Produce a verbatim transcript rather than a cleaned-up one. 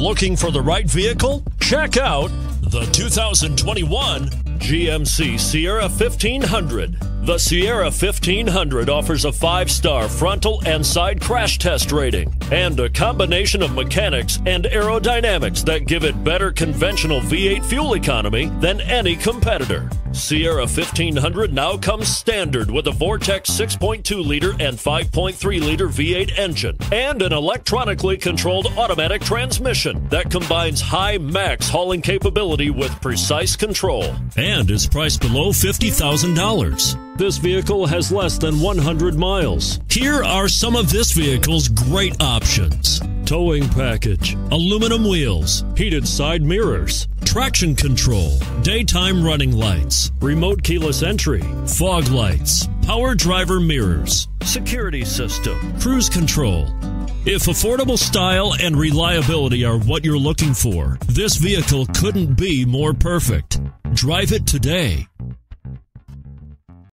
Looking for the right vehicle? Check out the two thousand twenty-one G M C Sierra fifteen hundred. The Sierra fifteen hundred offers a five-star frontal and side crash test rating and a combination of mechanics and aerodynamics that give it better conventional V eight fuel economy than any competitor. Sierra fifteen hundred now comes standard with a Vortec six point two liter and five point three liter V eight engine and an electronically controlled automatic transmission that combines high max hauling capability with precise control and is priced below fifty thousand dollars. This vehicle has less than one hundred miles. Here are some of this vehicle's great options: towing package, aluminum wheels, heated side mirrors, traction control, daytime running lights, remote keyless entry, fog lights, power driver mirrors, security system, cruise control. If affordable style and reliability are what you're looking for, this vehicle couldn't be more perfect. Drive it today.